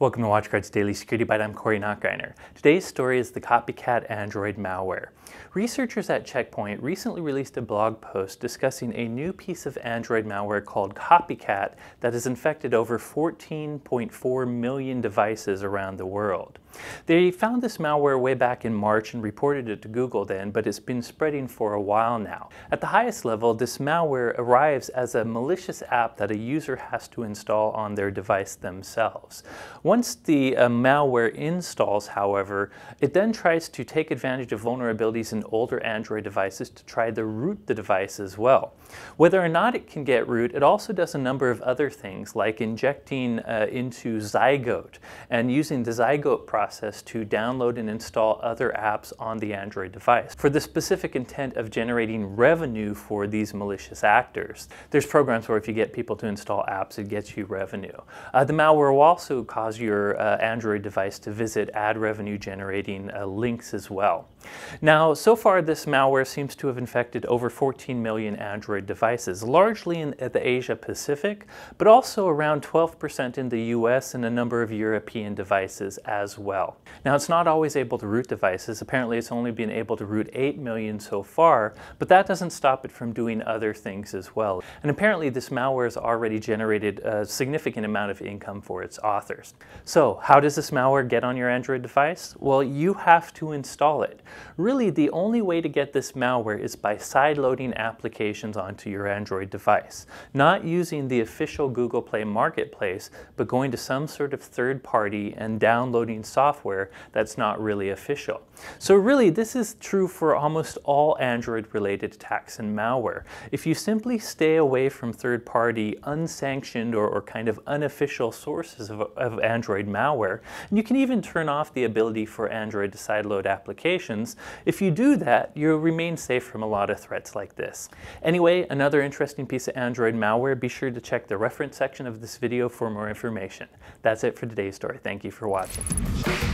Welcome to WatchGuard's Daily Security Byte. I'm Corey Nachreiner. Today's story is the Copycat Android malware. Researchers at Checkpoint recently released a blog post discussing a new piece of Android malware called Copycat that has infected over 14.4 million devices around the world. They found this malware way back in March and reported it to Google then, but it's been spreading for a while now. At the highest level, this malware arrives as a malicious app that a user has to install on their device themselves. Once the malware installs, however, it then tries to take advantage of vulnerabilities in older Android devices to try to root the device as well. Whether or not it can get root, it also does a number of other things, like injecting into Zygote and using the Zygote process to download and install other apps on the Android device for the specific intent of generating revenue for these malicious actors. There's programs where if you get people to install apps, it gets you revenue. The malware will also cause your Android device to visit ad revenue generating links as well. Now, so far this malware seems to have infected over 14 million Android devices, largely in the Asia Pacific, but also around 12% in the US and a number of European devices as well. Now, it's not always able to root devices. Apparently it's only been able to root 8 million so far, but that doesn't stop it from doing other things as well. And apparently this malware has already generated a significant amount of income for its authors. So how does this malware get on your Android device? Well, you have to install it. Really, the only way to get this malware is by sideloading applications onto your Android device, not using the official Google Play Marketplace, but going to some sort of third party and downloading software that's not really official. So really, this is true for almost all Android-related attacks and malware. If you simply stay away from third-party, unsanctioned or kind of unofficial sources of Android malware, and you can even turn off the ability for Android to sideload applications, if you do that, you'll remain safe from a lot of threats like this. Anyway, another interesting piece of Android malware. Be sure to check the reference section of this video for more information. That's it for today's story. Thank you for watching.